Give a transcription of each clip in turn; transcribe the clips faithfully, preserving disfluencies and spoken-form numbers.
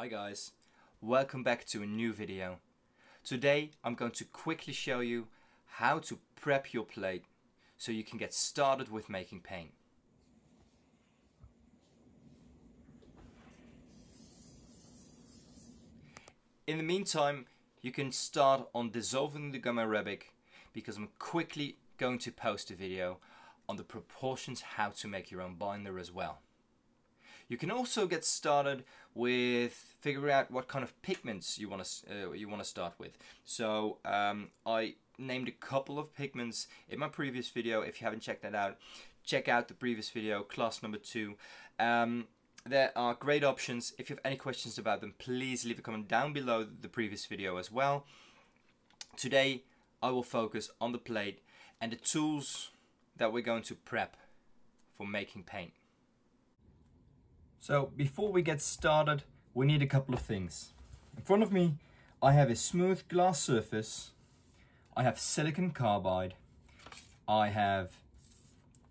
Hi guys, welcome back to a new video. Today I'm going to quickly show you how to prep your plate so you can get started with making paint. In the meantime, you can start on dissolving the gum arabic because I'm quickly going to post a video on the proportions how to make your own binder as well. You can also get started with figuring out what kind of pigments you want to uh, you want to start with. So um, I named a couple of pigments in my previous video. If you haven't checked that out, check out the previous video, class number two. Um, there are great options. If you have any questions about them, please leave a comment down below the previous video as well. Today I will focus on the plate and the tools that we're going to prep for making paint. So before we get started, we need a couple of things. In front of me, I have a smooth glass surface. I have silicon carbide. I have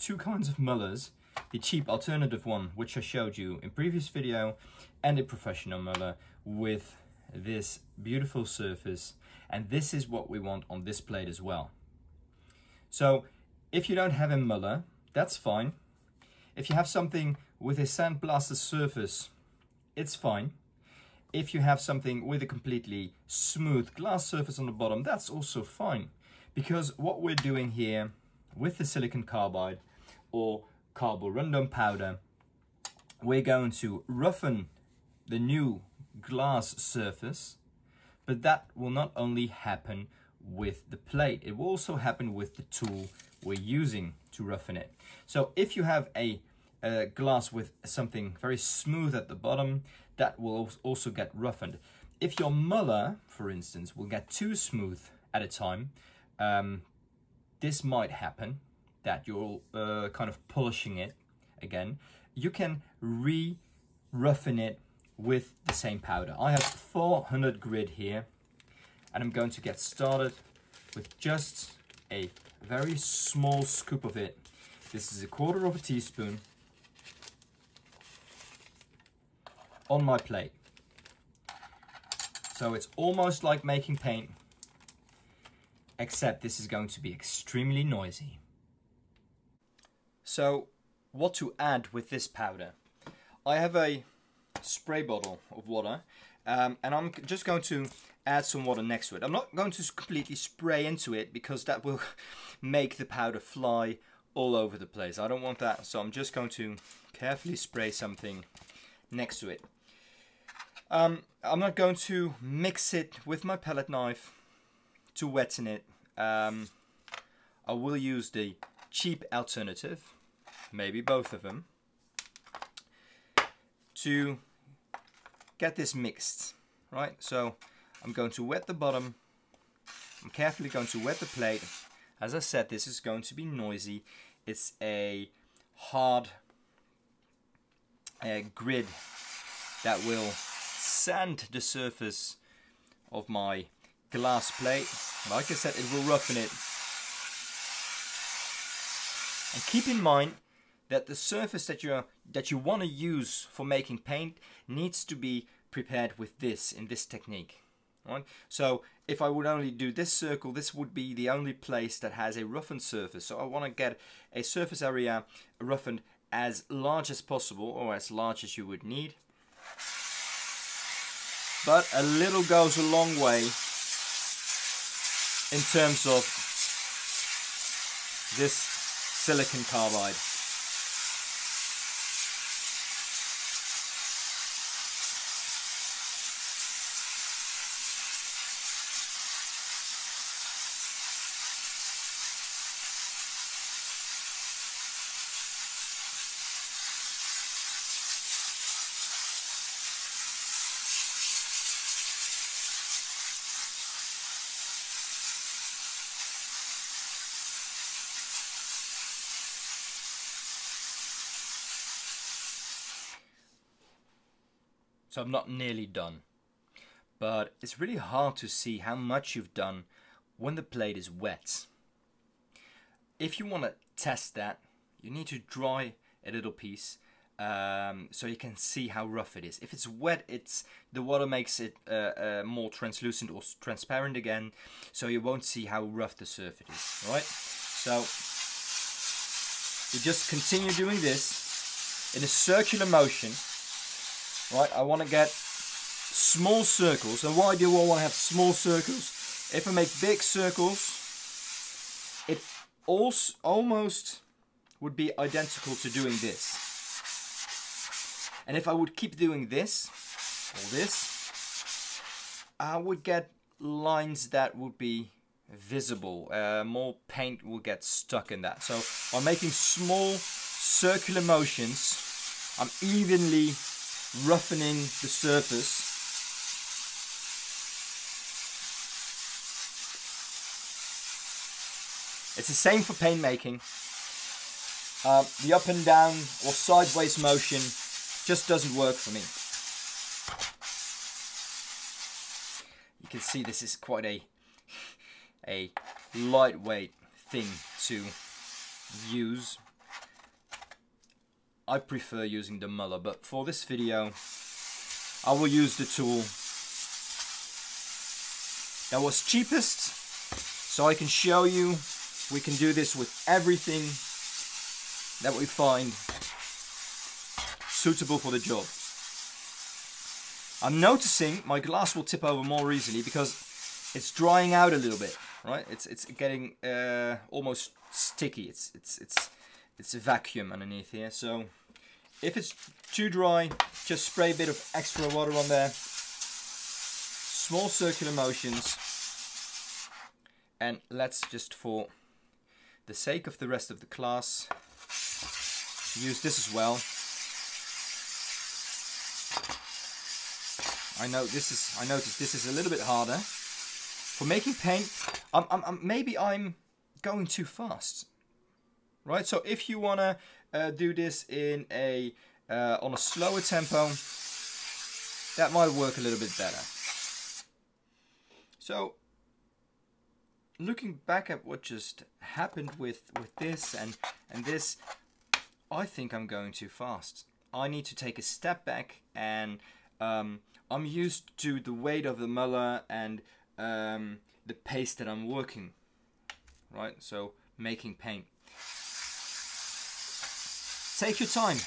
two kinds of mullers, the cheap alternative one, which I showed you in previous video, and a professional muller with this beautiful surface. And this is what we want on this plate as well. So if you don't have a muller, that's fine. If you have something with a sandblasted surface, it's fine. If you have something with a completely smooth glass surface on the bottom, that's also fine. Because what we're doing here with the silicon carbide or carborundum powder, we're going to roughen the new glass surface, but that will not only happen with the plate, it will also happen with the tool we're using to roughen it. So if you have a Uh, glass with something very smooth at the bottom, that will also get roughened. If your muller, for instance, will get too smooth at a time, um, this might happen, that you're uh, kind of polishing it again. You can re-roughen it with the same powder. I have four hundred grit here, and I'm going to get started with just a very small scoop of it. This is a quarter of a teaspoon on my plate. So it's almost like making paint, except this is going to be extremely noisy. So what to add with this powder? I have a spray bottle of water, um, and I'm just going to add some water next to it. I'm not going to completely spray into it because that will make the powder fly all over the place. I don't want that, so I'm just going to carefully spray something next to it. Um, I'm not going to mix it with my palette knife to wetten it. Um, I will use the cheap alternative, maybe both of them, to get this mixed, right? So I'm going to wet the bottom. I'm carefully going to wet the plate. As I said, this is going to be noisy. It's a hard a grid that will sand the surface of my glass plate. Like I said, it will roughen it. And keep in mind that the surface that you that you want to use for making paint needs to be prepared with this in this technique. Right? So if I would only do this circle, this would be the only place that has a roughened surface. So I want to get a surface area roughened as large as possible, or as large as you would need. But a little goes a long way in terms of this silicon carbide. So I'm not nearly done, but it's really hard to see how much you've done when the plate is wet. If you want to test that, you need to dry a little piece um, so you can see how rough it is. If it's wet, it's the water makes it uh, uh, more translucent or transparent again, so you won't see how rough the surface is. Right? So you just continue doing this in a circular motion. Right? I want to get small circles, and why do I want to have small circles? If I make big circles, it also almost would be identical to doing this. And if I would keep doing this or this, I would get lines that would be visible. Uh, more paint will get stuck in that. So by making small circular motions, I'm evenly roughening the surface. It's the same for paint making. Uh, the up and down or sideways motion just doesn't work for me. You can see this is quite a a lightweight thing to use. I prefer using the Muller, but for this video I will use the tool that was cheapest, so I can show you we can do this with everything that we find suitable for the job. I'm noticing my glass will tip over more easily because it's drying out a little bit, right? It's it's getting uh, almost sticky. It's it's it's it's a vacuum underneath here. So if it's too dry, just spray a bit of extra water on there. Small circular motions, and let's just for the sake of the rest of the class, use this as well. I know this is. I noticed this is a little bit harder for making paint. I'm, I'm, I'm maybe I'm going too fast, right? So if you wanna uh, do this in a uh, on a slower tempo, that might work a little bit better. So, looking back at what just happened with with this and and this, I think I'm going too fast. I need to take a step back, and um, I'm used to the weight of the Muller and um, the pace that I'm working, right? So making paint, take your time,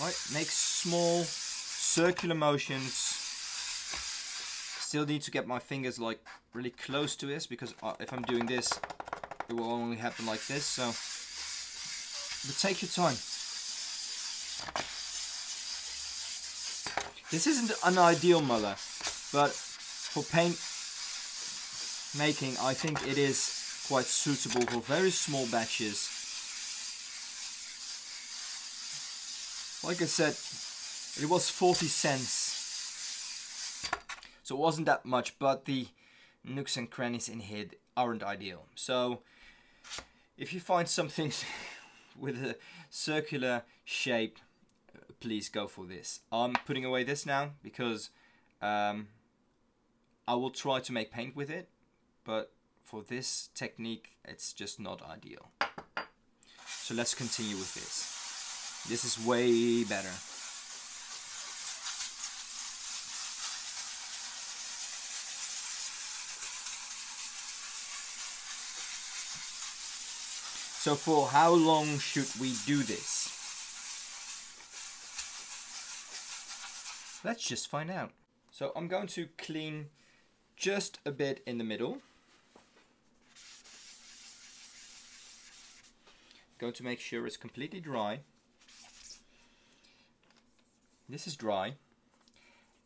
right? Make small circular motions. Still need to get my fingers like really close to this, because if I'm doing this, it will only happen like this. So, but take your time. This isn't an ideal Muller, but for paint making, I think it is quite suitable for very small batches. Like I said, it was forty cents. So it wasn't that much, but the nooks and crannies in here aren't ideal. So if you find something with a circular shape, please go for this. I'm putting away this now because um, I will try to make paint with it, but for this technique it's just not ideal. So let's continue with this. This is way better. So for how long should we do this? Let's just find out. So I'm going to clean just a bit in the middle. Going to make sure it's completely dry. This is dry,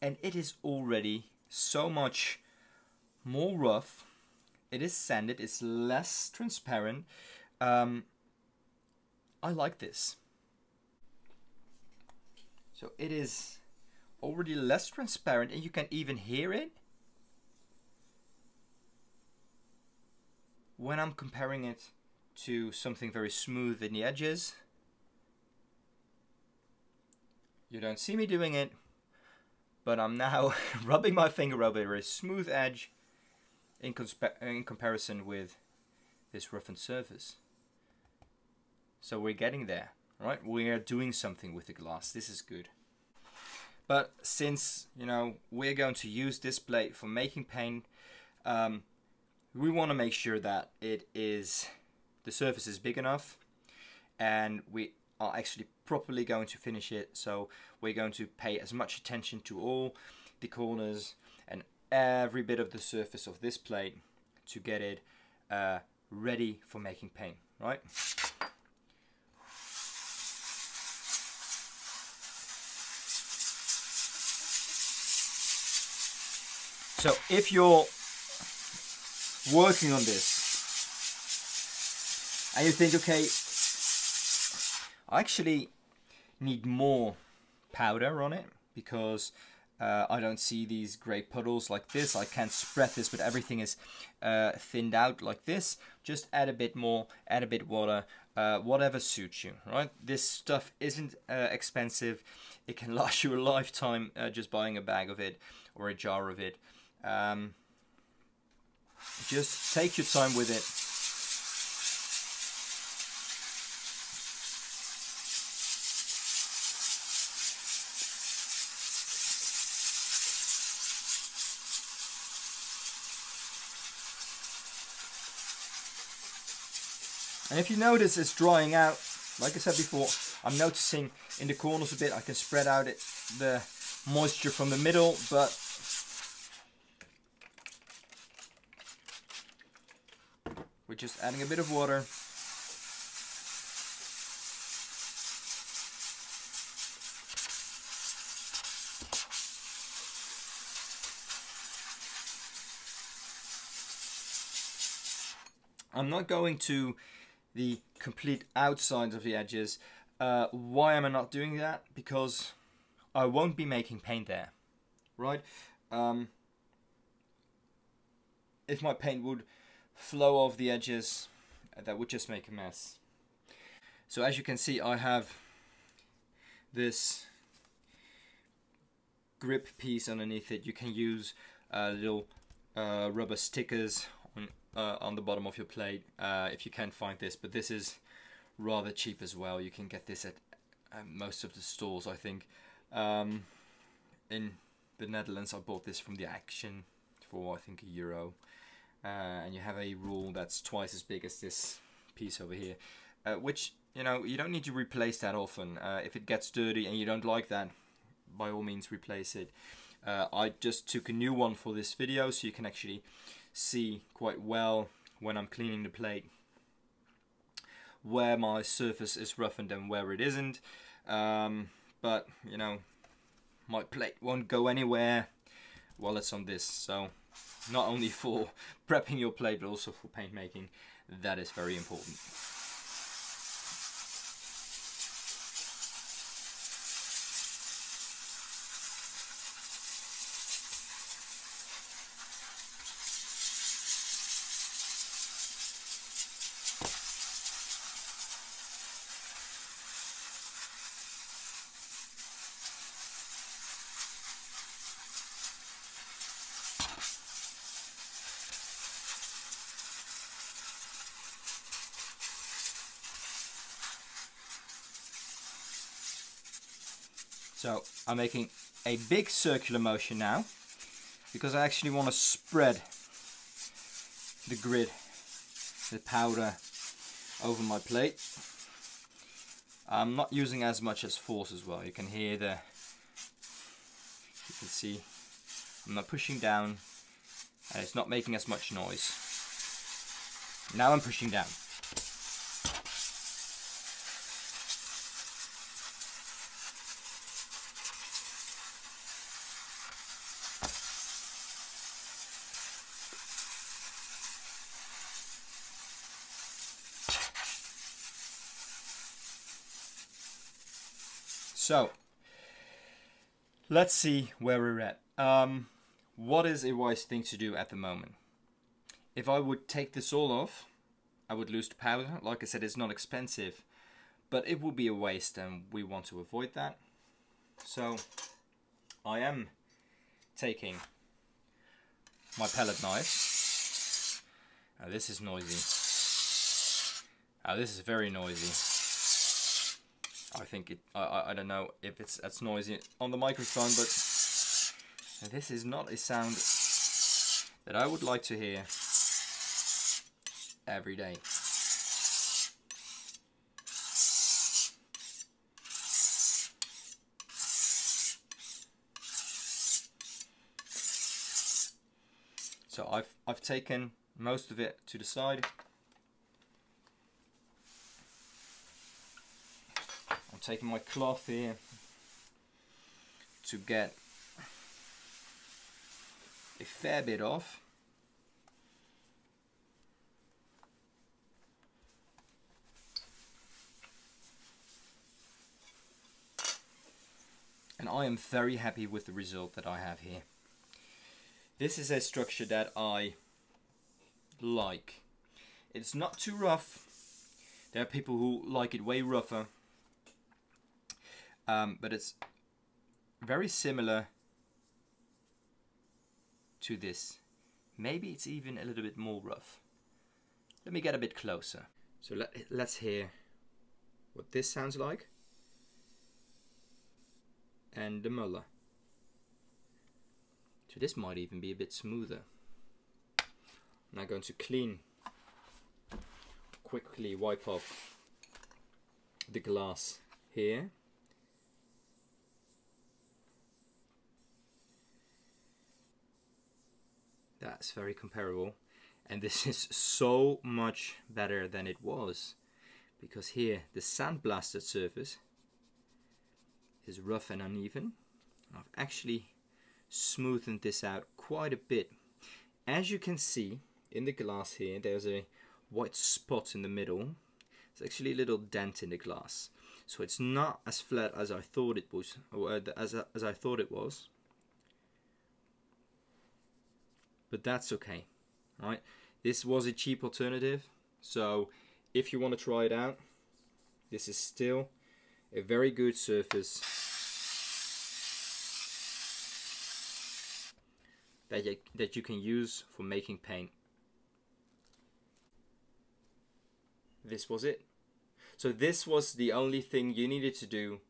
and it is already so much more rough. It is sanded, it's less transparent. Um, I like this. So it is already less transparent, and you can even hear it when I'm comparing it to something very smooth in the edges. You don't see me doing it, but I'm now rubbing my finger over a very smooth edge in, in comparison with this roughened surface. So we're getting there. right? We are doing something with the glass. This is good. But since, you know, we're going to use this plate for making paint, um, we want to make sure that it is, the surface is big enough and we are actually properly going to finish it. So we're going to pay as much attention to all the corners and every bit of the surface of this plate to get it uh, ready for making paint, right? So if you're working on this and you think, okay, I actually need more powder on it because uh, I don't see these grey puddles like this, I can't spread this, but everything is uh, thinned out like this, just add a bit more, add a bit water, uh, whatever suits you, right? This stuff isn't uh, expensive, it can last you a lifetime uh, just buying a bag of it or a jar of it. Um, just take your time with it. And if you notice it's drying out, like I said before, I'm noticing in the corners a bit, I can spread out it, the moisture from the middle, but we're just adding a bit of water. I'm not going to the complete outsides of the edges. Uh, why am I not doing that? Because I won't be making paint there, right? Um, if my paint would flow off the edges, that would just make a mess. So as you can see, I have this grip piece underneath it. You can use uh, little uh, rubber stickers on, uh, on the bottom of your plate uh, if you can't find this, but this is rather cheap as well. You can get this at, at most of the stores, I think. Um, in the Netherlands, I bought this from the Action for, I think, a euro. Uh, and you have a rule that's twice as big as this piece over here, uh, which, you know, you don't need to replace that often. Uh, if it gets dirty and you don't like that, by all means replace it. Uh, I just took a new one for this video, so you can actually see quite well when I'm cleaning the plate where my surface is roughened and where it isn't. Um, but, you know, my plate won't go anywhere while it's on this, so not only for prepping your plate, but also for paint making. That is very important. So I'm making a big circular motion now because I actually want to spread the grid, the powder over my plate. I'm not using as much as force as well. You can hear the, you can see I'm not pushing down and it's not making as much noise. Now I'm pushing down. So, let's see where we're at. Um, what is a wise thing to do at the moment? If I would take this all off, I would lose the powder. Like I said, it's not expensive, but it would be a waste and we want to avoid that. So, I am taking my palette knife. Now this is noisy. Now this is very noisy. I think it, I, I don't know if it's as noisy on the microphone, but this is not a sound that I would like to hear every day. So I've, I've taken most of it to the side. I'm taking my cloth here to get a fair bit off. And I am very happy with the result that I have here. This is a structure that I like. It's not too rough. There are people who like it way rougher. Um, but it's very similar to this. Maybe it's even a little bit more rough. Let me get a bit closer. So let, let's hear what this sounds like. And the muller. So this might even be a bit smoother. I'm now going to clean, quickly wipe off the glass here. That's very comparable. And this is so much better than it was, because here the sandblasted surface is rough and uneven. I've actually smoothened this out quite a bit. As you can see in the glass here, there's a white spot in the middle. It's actually a little dent in the glass, so it's not as flat as I thought it was, or as as I thought it was. But that's okay, right? This was a cheap alternative, so if you want to try it out, this is still a very good surface that you, that you can use for making paint. This was it. So this was the only thing you needed to do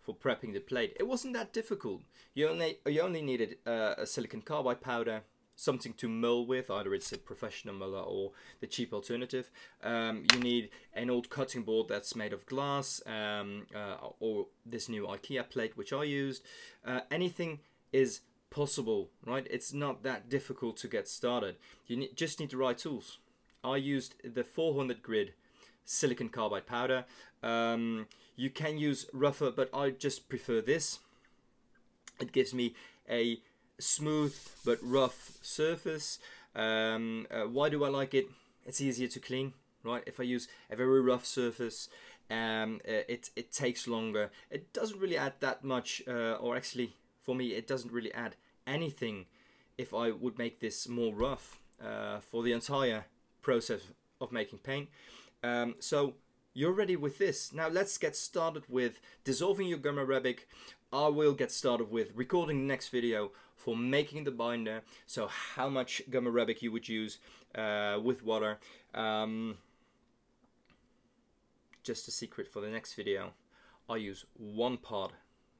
for prepping the plate. It wasn't that difficult. You only, you only needed uh, a silicon carbide powder, something to mull with, either it's a professional muller or the cheap alternative. Um, you need an old cutting board that's made of glass, um, uh, or this new IKEA plate which I used. Uh, anything is possible, right? It's not that difficult to get started. You need, just need the right tools. I used the four hundred grit silicon carbide powder. Um, you can use rougher, but I just prefer this. It gives me a smooth but rough surface. Um, uh, why do I like it? It's easier to clean, right? If I use a very rough surface, um, it, it takes longer. It doesn't really add that much, uh, or actually for me it doesn't really add anything if I would make this more rough uh, for the entire process of making paint. Um, so you're ready with this. Now let's get started with dissolving your gum arabic. I will get started with recording the next video for making the binder. So how much gum arabic you would use uh, with water. Um, just a secret for the next video. I use one part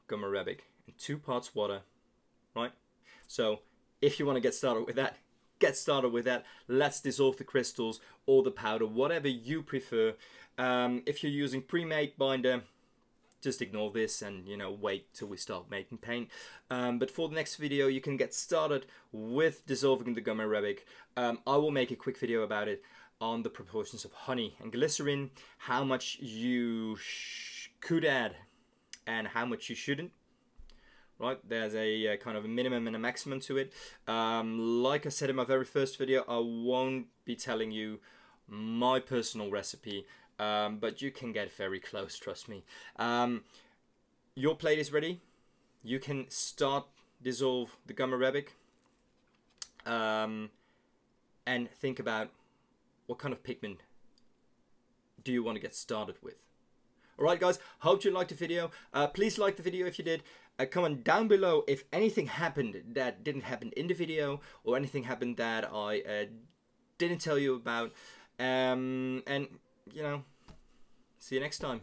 gum arabic and two parts water, right? So if you want to get started with that, get started with that. Let's dissolve the crystals or the powder, whatever you prefer. Um, if you're using pre-made binder, just ignore this and, you know, wait till we start making paint. Um, but for the next video, you can get started with dissolving the gum arabic. Um, I will make a quick video about it on the proportions of honey and glycerin, how much you sh could add and how much you shouldn't. Right, there's a uh, kind of a minimum and a maximum to it. Um, like I said in my very first video, I won't be telling you my personal recipe, um, but you can get very close, trust me. Um, your plate is ready. You can start dissolve the gum arabic um, and think about what kind of pigment do you want to get started with. Alright guys, hope you liked the video. Uh, please like the video if you did. Uh, comment down below if anything happened that didn't happen in the video, or anything happened that I uh, didn't tell you about. Um, and, you know, see you next time.